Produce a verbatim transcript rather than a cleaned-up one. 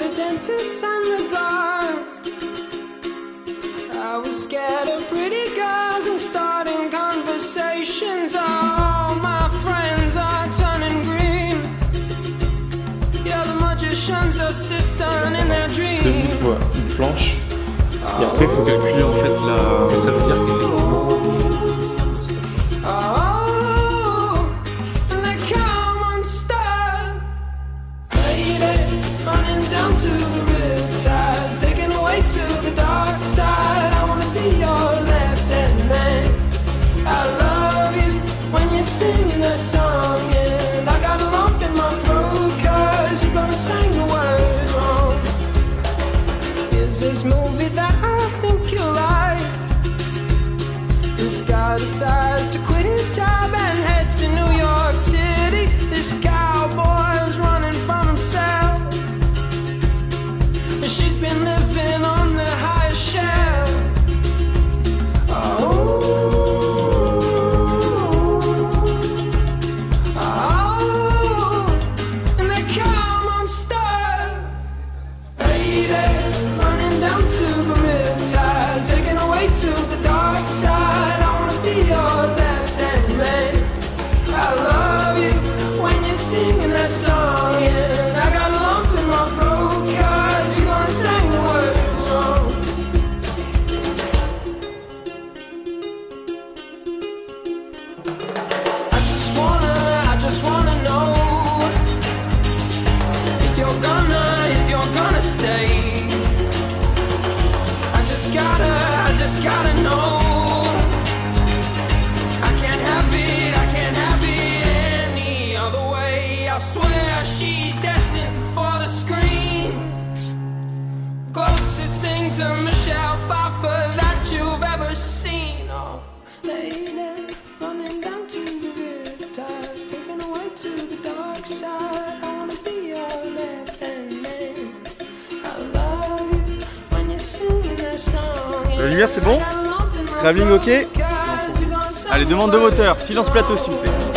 the dentist and the dark. I was scared of pretty girls and starting conversations. All my friends are turning green. Yeah, the magician's assistant in their dreams. Voilà, une planche. Et après, il faut calculer en fait la. Ça veut dire qu'effectivement. Singing a song, and I got a lump in my throat, 'cause you're gonna sing the words wrong. Is this movie that I think you like? This guy decides to quit his job and heads to New York City. This cowboy's running from himself, and she's been living on the highest shelf. Oh. Singing that song, and I got a lump in my throat, 'cause you're gonna sing the words wrong. I just wanna, I just wanna know if you're gonna, if you're gonna stay. I just gotta, I just gotta know. I can't have it, I can't have it any other way. I swear she's destined for the screen. Closest thing to Michelle Pfeiffer that you've ever seen. Oh, lady, running down to the riptide, taken away to the dark side. I wanna be your left hand man. I love you when you're singing that song. La lumière, c'est bon? Travelling, ok? Allez, demande de moteur. Silence plateau, s'il vous plaît.